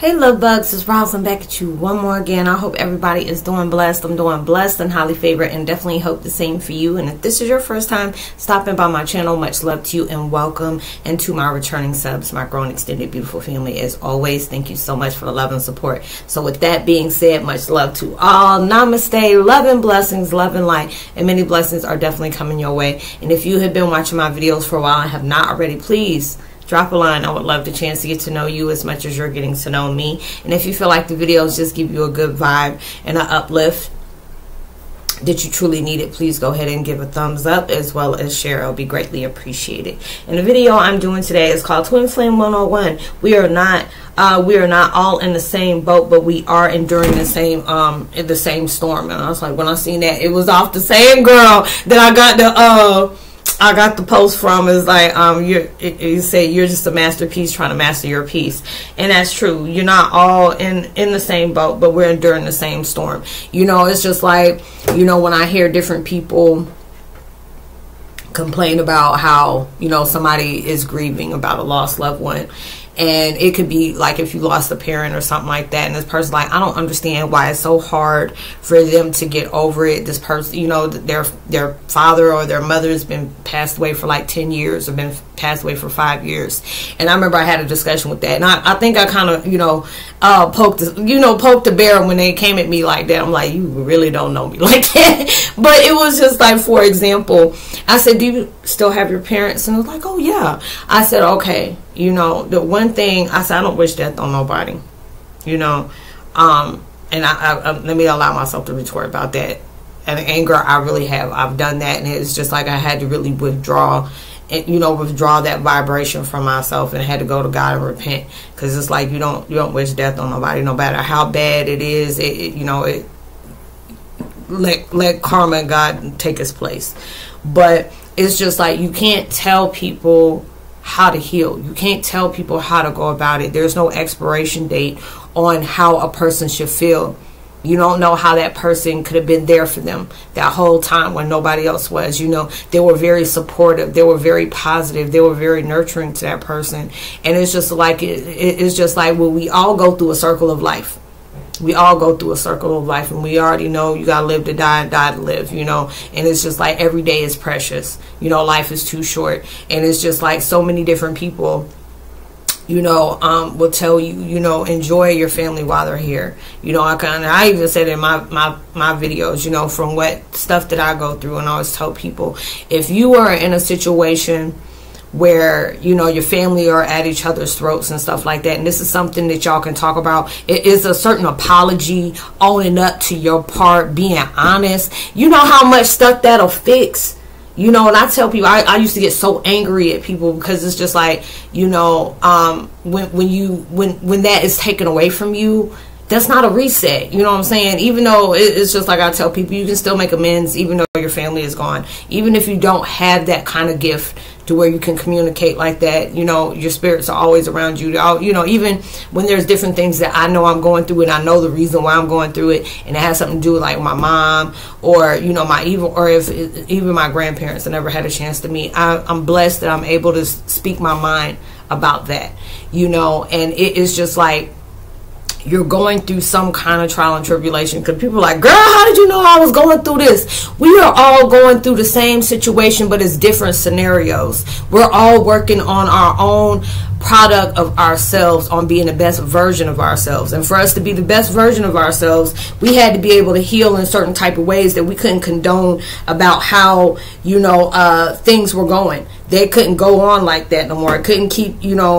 Hey love bugs, it's Roslynn back at you one more again. I hope everybody is doing blessed. I'm doing blessed and highly favored and definitely hope the same for you. And if this is your first time stopping by my channel, much love to you and welcome. And to my returning subs, my growing extended beautiful family, as always, thank you so much for the love and support. So with that being said, much love to all. Namaste, love and blessings, love and light, and many blessings are definitely coming your way. And if you have been watching my videos for a while and have not already, please drop a line. I would love the chance to get to know you as much as you're getting to know me. And if you feel like the videos just give you a good vibe and an uplift that you truly need it, please go ahead and give a thumbs up as well as share. It'll be greatly appreciated. And the video I'm doing today is called Twin Flame 101. We are not all in the same boat, but we are enduring the same storm. And I was like, when I seen that, it was off the same girl that I got the post from. Is like, you said you're just a masterpiece trying to master your piece. And that's true. You're not all in the same boat, but we're enduring the same storm. You know, it's just like, you know, when I hear different people complain about how, you know, somebody is grieving about a lost loved one. And it could be like if you lost a parent or something like that, and this person's like, I don't understand why it's so hard for them to get over it. This person, you know, their father or their mother has been passed away for like 10 years or been passed away for 5 years. And I remember I had a discussion with that, and I think I kind of, you know, poked the bear when they came at me like that. I'm like, you really don't know me like that. But it was just like, for example, I said, do you still have your parents? And it was like, oh yeah. I said, okay. You know, the one thing I said, I don't wish death on nobody, you know, and I let me allow myself to retort about that. And anger, I really have. I've done that, and it's just like I had to really withdraw and, you know, withdraw that vibration from myself, and I had to go to God and repent, because it's like you don't wish death on nobody, no matter how bad it is. Let karma and God take its place. But it's just like, you can't tell people how to heal. You can't tell people how to go about it. There's no expiration date on how a person should feel. You don't know how that person could have been there for them that whole time when nobody else was. You know, they were very supportive, they were very positive, they were very nurturing to that person. And it's just like, it's just like, well, we all go through a circle of life. We all go through a circle of life, and we already know you gotta live to die and die to live, you know. And it's just like, every day is precious, you know, life is too short. And it's just like, so many different people, you know, will tell you, you know, enjoy your family while they're here. You know, I even said in my videos, you know, from what stuff that I go through, and I always tell people, if you are in a situation where, you know, your family are at each other's throats and stuff like that, and this is something that y'all can talk about, it is a certain apology, owning up to your part, being honest. You know how much stuff that'll fix. You know, and I tell people, I used to get so angry at people, because it's just like, you know, when that is taken away from you, that's not a reset. You know what I'm saying? Even though it's just like, I tell people, you can still make amends even though your family is gone. Even if you don't have that kind of gift to where you can communicate like that, you know, your spirits are always around you. You know, even when there's different things that I know I'm going through, and I know the reason why I'm going through it, and it has something to do with like my mom, or, you know, even my grandparents I never had a chance to meet. I'm blessed that I'm able to speak my mind about that, you know. And it is just like, you're going through some kind of trial and tribulation, because people are like, girl, how did you know I was going through this? We are all going through the same situation, but it's different scenarios. We're all working on our own product of ourselves, on being the best version of ourselves. And for us to be the best version of ourselves, we had to be able to heal in certain type of ways that we couldn't condone about how, you know, things were going. They couldn't go on like that no more. It couldn't keep, you know,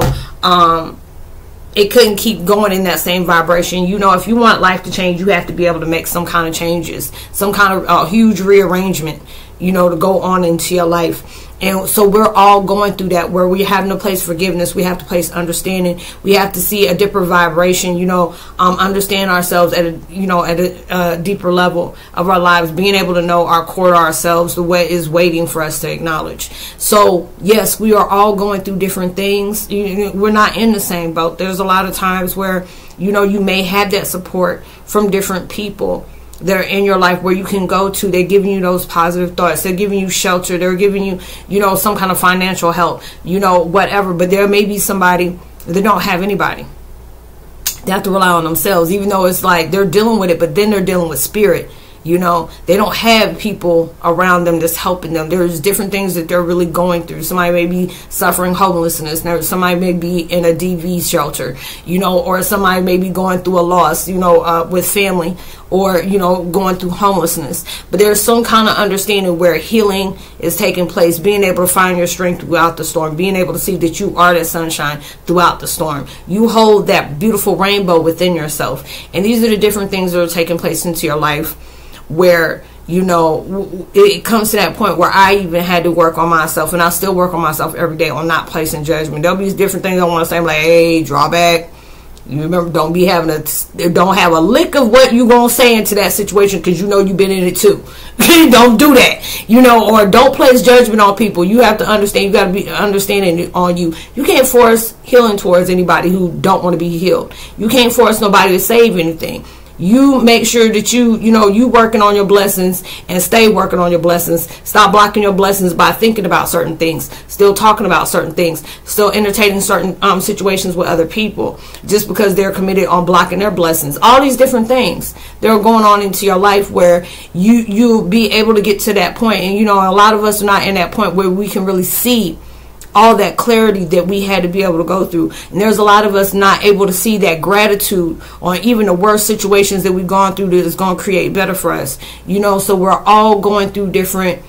it couldn't keep going in that same vibration. You know, if you want life to change, you have to be able to make some kind of changes, some kind of huge rearrangement, you know, to go on into your life. And so we're all going through that, where we have to place forgiveness, we have to place understanding, we have to see a deeper vibration, you know, understand ourselves at a, you know, at a deeper level of our lives, being able to know our core ourselves, the way is waiting for us to acknowledge. So yes, we are all going through different things. We're not in the same boat. There's a lot of times where, you know, you may have that support from different people that are in your life, where you can go to. They're giving you those positive thoughts, they're giving you shelter, they're giving you, you know, some kind of financial help, you know, whatever. But there may be somebody that don't have anybody, They have to rely on themselves, even though it's like they're dealing with it, but then they're dealing with spirit. You know, they don't have people around them that's helping them. There's different things that they're really going through. Somebody may be suffering homelessness. Somebody may be in a DV shelter, you know, or somebody may be going through a loss, you know, with family, or, you know, going through homelessness. But there's some kind of understanding where healing is taking place, being able to find your strength throughout the storm, being able to see that you are that sunshine throughout the storm. You hold that beautiful rainbow within yourself. And these are the different things that are taking place into your life, where, you know, it comes to that point where I even had to work on myself, and I still work on myself every day on not placing judgment. There'll be different things I want to say, I'm like, hey, draw back. You remember, don't have a lick of what you gonna say into that situation, because you know you've been in it too. Don't do that, you know, or don't place judgment on people. You have to understand. You got to be understanding on you. You can't force healing towards anybody who don't want to be healed. You can't force nobody to save anything. You make sure that you know, you working on your blessings and stay working on your blessings. Stop blocking your blessings by thinking about certain things, still talking about certain things, still entertaining certain situations with other people just because they're committed on blocking their blessings. All these different things that are going on into your life where you'll be able to get to that point. And, you know, a lot of us are not in that point where we can really see all that clarity that we had to be able to go through. And there's a lot of us not able to see that gratitude on even the worst situations that we've gone through that is going to create better for us. You know, so we're all going through different,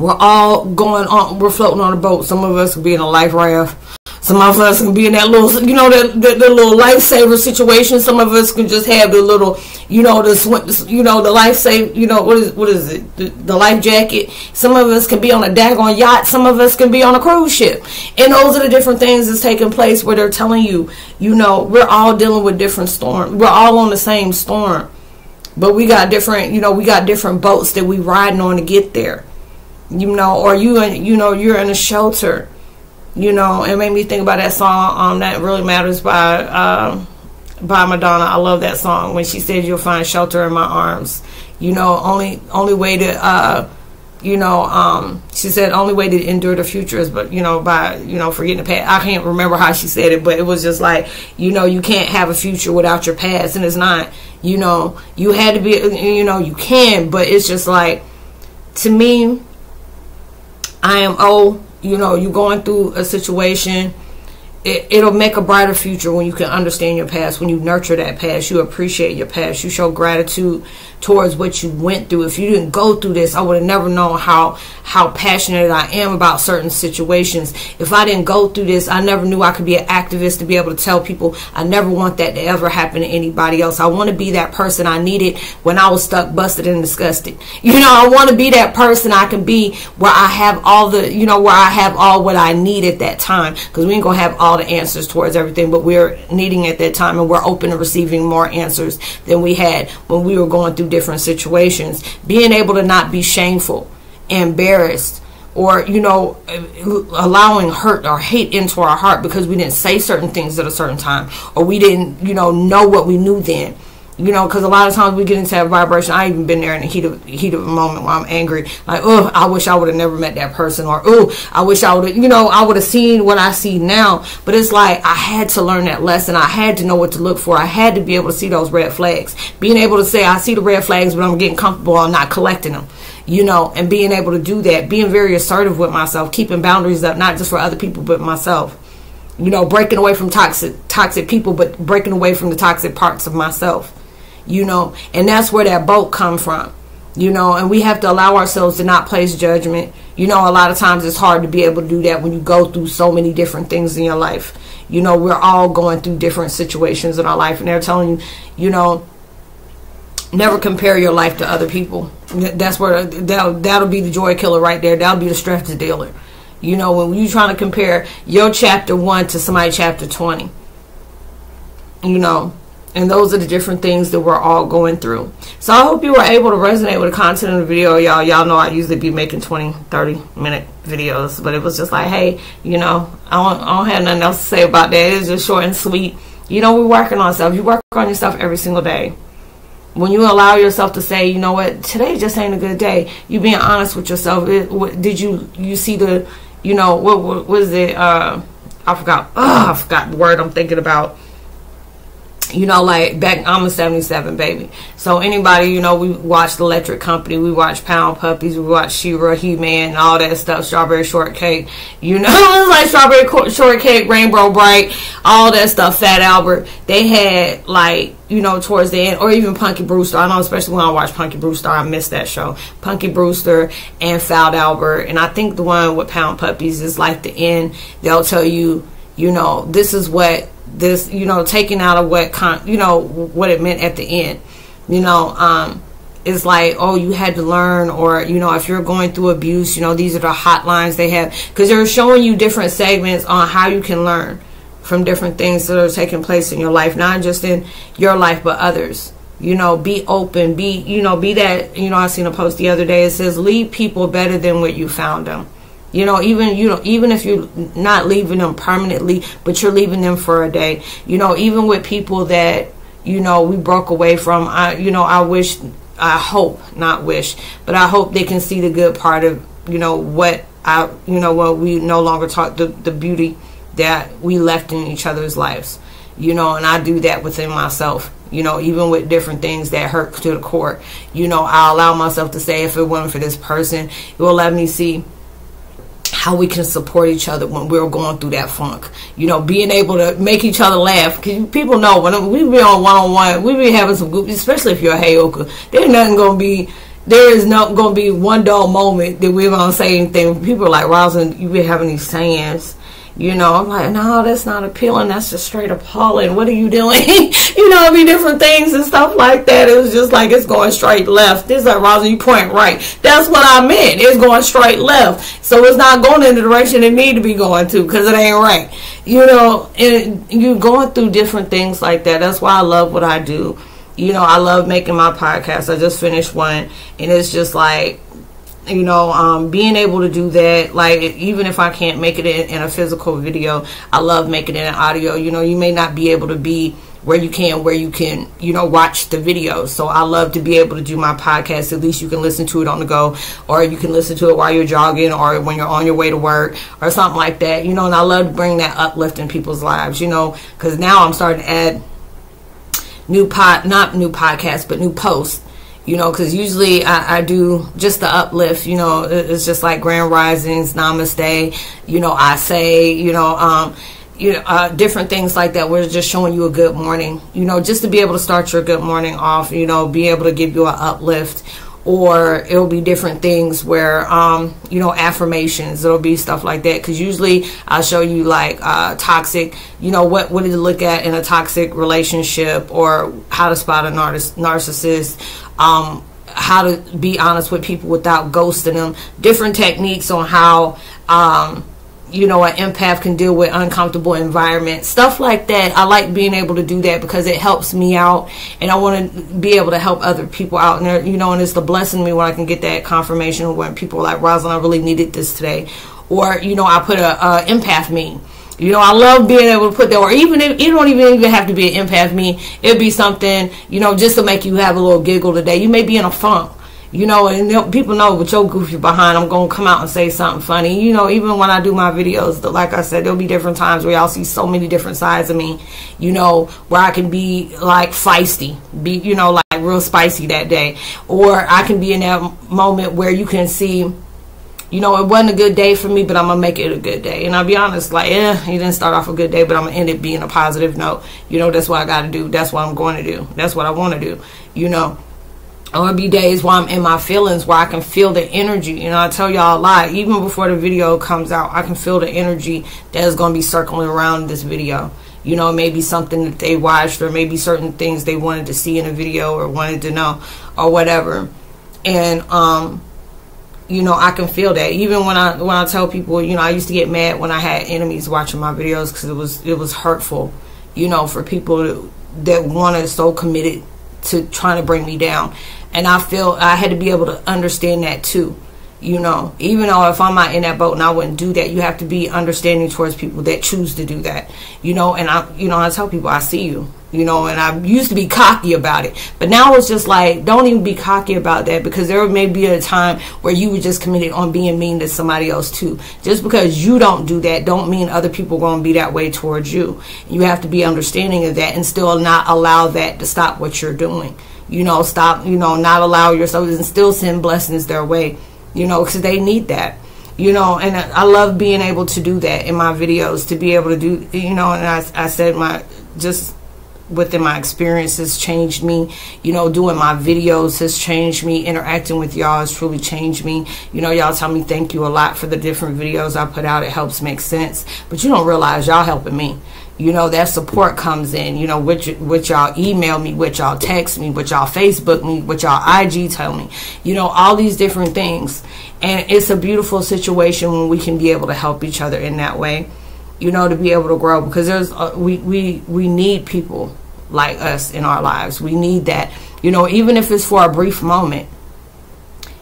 we're all going on, we're floating on a boat. Some of us will be in a life raft. Some of us can be in that little, you know, the little lifesaver situation. Some of us can just have the little, you know, the lifesaver, you know, what is it? The life jacket. Some of us can be on a daggone yacht. Some of us can be on a cruise ship. And those are the different things that's taking place where they're telling you, you know, we're all dealing with different storms. We're all on the same storm. But we got different, you know, we got different boats that we riding on to get there. You know, or you know, you're in a shelter. You know, it made me think about that song, That Really Matters by Madonna. I love that song when she said, "You'll find shelter in my arms." You know, only way to, you know, she said, only way to endure the future is, but, you know, by, you know, forgetting the past. I can't remember how she said it, but it was just like, you know, you can't have a future without your past, and it's not, you know, you had to be, you know, you can, but it's just like, to me, I am old. You know, you're going through a situation, it'll make a brighter future when you can understand your past, when you nurture that past, you appreciate your past, you show gratitude towards what you went through. If you didn't go through this, I would have never known how passionate I am about certain situations. If I didn't go through this, I never knew I could be an activist to be able to tell people I never want that to ever happen to anybody else. I want to be that person I needed when I was stuck, busted, and disgusted. You know, I want to be that person I can be where I have all the, you know, where I have all what I need at that time, because we ain't going to have all the answers towards everything, but we're needing at that time, and we're open to receiving more answers than we had when we were going through different situations. Being able to not be shameful, embarrassed, or, you know, allowing hurt or hate into our heart because we didn't say certain things at a certain time, or we didn't, you know what we knew then. You know, because a lot of times we get into that vibration. I even been there in the heat of a moment where I'm angry. Like, oh, I wish I would have never met that person. Or, oh, I wish I would have, you know, I would have seen what I see now. But it's like, I had to learn that lesson. I had to know what to look for. I had to be able to see those red flags. Being able to say, I see the red flags, but I'm getting comfortable. I'm not collecting them. You know, and being able to do that. Being very assertive with myself. Keeping boundaries up, not just for other people, but myself. You know, breaking away from toxic people, but breaking away from the toxic parts of myself. You know, and that's where that boat come from, you know, and we have to allow ourselves to not place judgment. You know, a lot of times it's hard to be able to do that when you go through so many different things in your life. You know, we're all going through different situations in our life, and they're telling you, you know, never compare your life to other people. That's where that'll be the joy killer right there. That'll be the stress dealer. You know, when you're trying to compare your chapter 1 to somebody chapter 20, you know. And those are the different things that we're all going through. So I hope you were able to resonate with the content of the video, y'all. Y'all know I usually be making 20, 30-minute videos. But it was just like, hey, you know, I don't have nothing else to say about that. It's just short and sweet. You know, we're working on stuff. You work on yourself every single day. When you allow yourself to say, you know what, today just ain't a good day. You being honest with yourself. Did you see the, you know, what was it? I forgot the word I'm thinking about. You know, like back, I'm a 77 baby. So anybody, you know, we watched Electric Company, we watched Pound Puppies, we watched She-Ra, He-Man, all that stuff, Strawberry Shortcake. You know, it was like Strawberry Shortcake, Rainbow Bright, all that stuff, Fat Albert. They had like, you know, towards the end, or even Punky Brewster. I know, especially when I watched Punky Brewster, I missed that show. Punky Brewster and Fat Albert. And I think the one with Pound Puppies is like the end. They'll tell you, you know, this is what this, you know, taking out of what you know what it meant at the end, you know, it's like, oh, you had to learn, or, you know, if you're going through abuse, you know, these are the hotlines they have, because they're showing you different segments on how you can learn from different things that are taking place in your life, not just in your life but others. You know, be open, be, you know, be that, you know, I seen a post the other day, it says leave people better than what you found them. You know, even if you're not leaving them permanently, but you're leaving them for a day. You know, even with people that, you know, we broke away from, you know, I hope they can see the good part of, you know, what we no longer talk, the beauty that we left in each other's lives. You know, and I do that within myself. You know, even with different things that hurt to the core. You know, I allow myself to say, if it wasn't for this person, it will let me see how we can support each other when we're going through that funk. You know, being able to make each other laugh. Because people know, when we be on one-on-one, we be having some group, especially if you're a Heyoka, there is not going to be one dull moment that we're going to say anything. People are like, Roslynn, you be having these sayings. You know, I'm like, no, that's not appealing. That's just straight appalling. What are you doing? You know, I mean, different things and stuff like that. It was just like, it's going straight left. This is like, Roslynn, you point right. That's what I meant. It's going straight left. So it's not going in the direction it need to be going to, because it ain't right. You know, and you're going through different things like that. That's why I love what I do. You know, I love making my podcast. I just finished one, and it's just like, you know, being able to do that, like, even if I can't make it in a physical video, I love making it in audio. You know, you may not be able to be where you can, you know, watch the videos. So I love to be able to do my podcast. At least you can listen to it on the go, or you can listen to it while you're jogging, or when you're on your way to work, or something like that. You know, and I love to bring that uplift in people's lives, you know, because now I'm starting to add new posts. You know, because usually I do just the uplift, you know, it's just like grand risings, namaste, you know, I say, different things like that. We're just showing you a good morning, you know, just to be able to start your good morning off, you know, be able to give you an uplift. Or it'll be different things where, you know, affirmations. It'll be stuff like that. Because usually I'll show you like toxic, you know, what to look at in a toxic relationship, or how to spot a narcissist, how to be honest with people without ghosting them. Different techniques on how, you know, an empath can deal with uncomfortable environments, stuff like that. I like being able to do that because it helps me out, and I want to be able to help other people out. And, you know, and it's the blessing me when I can get that confirmation when people are like, Roslynn, I really needed this today. Or, you know, I put a empath meme. You know, I love being able to put that, or even if it don't even have to be an empath meme, it'd be something, you know, just to make you have a little giggle today. You may be in a funk. You know, and people know with your goofy behind, I'm going to come out and say something funny. You know, even when I do my videos, like I said, there'll be different times where y'all see so many different sides of me, you know, where I can be like feisty, be, you know, like real spicy that day. Or I can be in that moment where you can see, you know, it wasn't a good day for me, but I'm going to make it a good day. And I'll be honest, like, you didn't start off a good day, but I'm going to end it being a positive note. You know, that's what I got to do. That's what I'm going to do. That's what I want to do, you know. Or be days where I'm in my feelings, where I can feel the energy. You know, I tell y'all a lot, even before the video comes out, I can feel the energy that is going to be circling around this video. You know, maybe something that they watched, or maybe certain things they wanted to see in a video, or wanted to know, or whatever. And you know, I can feel that. Even when I tell people, you know, I used to get mad when I had enemies watching my videos, because it was hurtful, you know, for people that wanted, so committed to trying to bring me down. And I feel I had to be able to understand that too. You know, even though if I'm not in that boat and I wouldn't do that, you have to be understanding towards people that choose to do that. You know, and I tell people, I see you. You know, and I used to be cocky about it. But now it's just like, don't even be cocky about that, because there may be a time where you were just committed on being mean to somebody else too. Just because you don't do that don't mean other people are going to be that way towards you. You have to be understanding of that and still not allow that to stop what you're doing. You know, stop, you know, not allow yourself and still send blessings their way. You know, because they need that. You know, and I love being able to do that in my videos, to be able to do, you know, and I said my, just within my experiences changed me. You know, doing my videos has changed me. Interacting with y'all has truly changed me. You know, y'all tell me thank you a lot for the different videos I put out. It helps make sense. But you don't realize y'all helping me. You know, that support comes in, you know, which y'all email me, which y'all text me, which y'all Facebook me, which y'all IG tell me, you know, all these different things. And it's a beautiful situation when we can be able to help each other in that way, you know, to be able to grow, because there's we need people like us in our lives. We need that, you know, even if it's for a brief moment.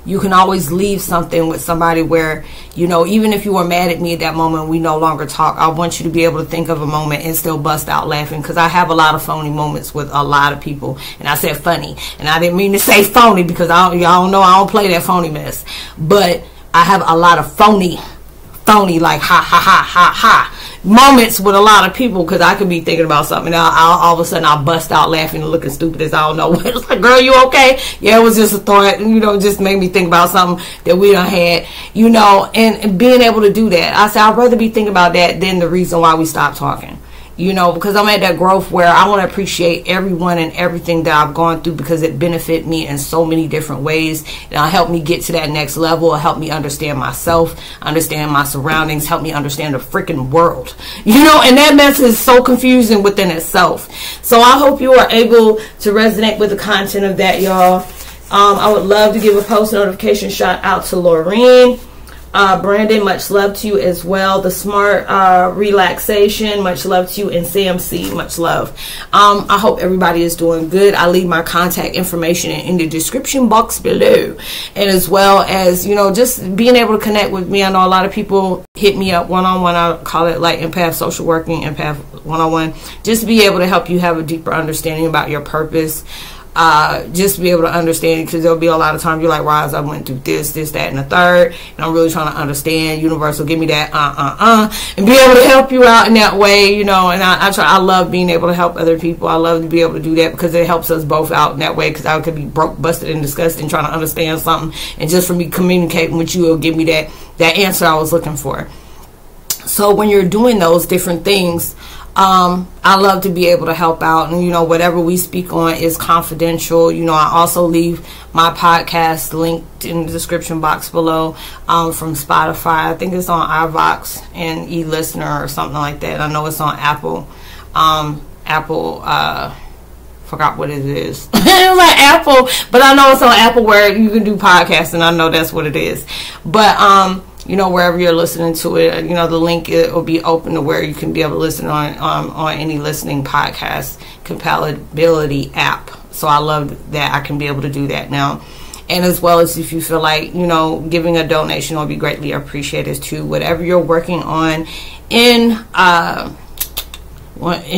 You can always leave something with somebody where, you know, even if you were mad at me at that moment, we no longer talk. I want you to be able to think of a moment and still bust out laughing, because I have a lot of phony moments with a lot of people. And I said funny, and I didn't mean to say phony, because y'all know I don't play that phony mess. But I have a lot of phony like ha ha ha ha ha moments with a lot of people, because I could be thinking about something and I'll all of a sudden I'll bust out laughing and looking stupid as I don't know what. It's like, girl, you okay? Yeah, it was just a thought, you know, just made me think about something that we done had, you know. And being able to do that, I said I'd rather be thinking about that than the reason why we stopped talking, you know, because I'm at that growth where I want to appreciate everyone and everything that I've gone through, because it benefited me in so many different ways. It'll help me get to that next level. It'll help me understand myself, understand my surroundings, help me understand the freaking world, you know. And that message is so confusing within itself. So I hope you are able to resonate with the content of that, y'all. I would love to give a post notification shout out to Laureen. Brandon, much love to you as well. The Smart Relaxation, much love to you. And Sam C, much love. I hope everybody is doing good. I leave my contact information in the description box below. And as well as, you know, just being able to connect with me. I know a lot of people hit me up one-on-one. I call it like Empath Social Working, Empath 101. Just to be able to help you have a deeper understanding about your purpose. Just be able to understand, because there'll be a lot of times you're like, Roz, I went through this, that, and the third, and I'm really trying to understand. Universal, give me that, and be able to help you out in that way, you know. And I love being able to help other people. I love to be able to do that, because it helps us both out in that way, because I could be broke, busted, and disgusted and trying to understand something, and just for me communicating with you, it'll give me that answer I was looking for. So when you're doing those different things, I love to be able to help out. And, you know, whatever we speak on is confidential. You know, I also leave my podcast linked in the description box below, from Spotify. I think it's on iVox and eListener or something like that. I know it's on Apple. Forgot what it is. It was like Apple, but I know it's on Apple where you can do podcasts, and I know that's what it is. But, you know, wherever you're listening to it, you know, the link, it will be open to where you can be able to listen on any listening podcast compatibility app. So I love that I can be able to do that now. And as well as if you feel like, you know, giving a donation will be greatly appreciated too. Whatever you're working on in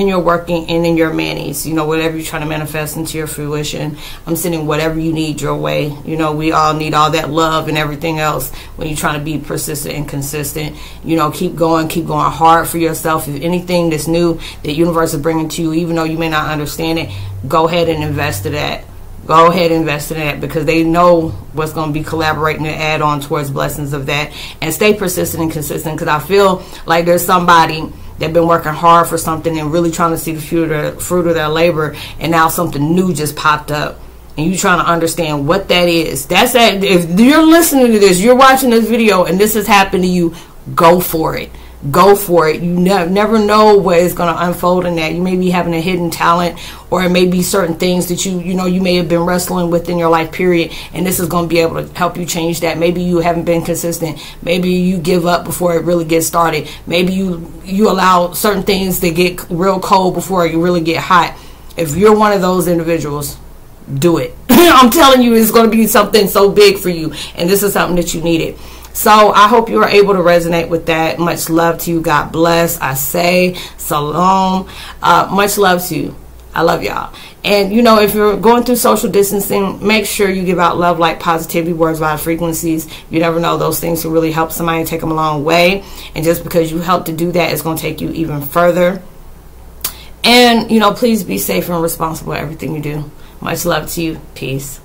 your working and in your manis, you know, whatever you're trying to manifest into your fruition, I'm sending whatever you need your way. You know, we all need all that love and everything else when you're trying to be persistent and consistent. You know, keep going hard for yourself. If anything that's new the universe is bringing to you, even though you may not understand it, go ahead and invest in that. Go ahead and invest in that, because they know what's going to be collaborating to add on towards blessings of that. And stay persistent and consistent, because I feel like there's somebody they've been working hard for something and really trying to see the fruit of their labor, and now something new just popped up, and you trying to understand what that is. That's that. If you're listening to this, you're watching this video, and this has happened to you, go for it. Go for it. You never know what is going to unfold in that. You may be having a hidden talent, or it may be certain things that you know you may have been wrestling with in your life period, and this is going to be able to help you change that. Maybe you haven't been consistent. Maybe you give up before it really gets started. Maybe you allow certain things to get real cold before you really get hot. If you're one of those individuals, do it. I'm telling you, it's going to be something so big for you, and this is something that you needed. So I hope you are able to resonate with that. Much love to you. God bless. I say salam. Much love to you. I love y'all. And, you know, if you're going through social distancing, make sure you give out love, like positivity, words, vibe, frequencies. You never know. Those things will really help somebody, take them a long way. And just because you help to do that, it's going to take you even further. And, you know, please be safe and responsible in everything you do. Much love to you. Peace.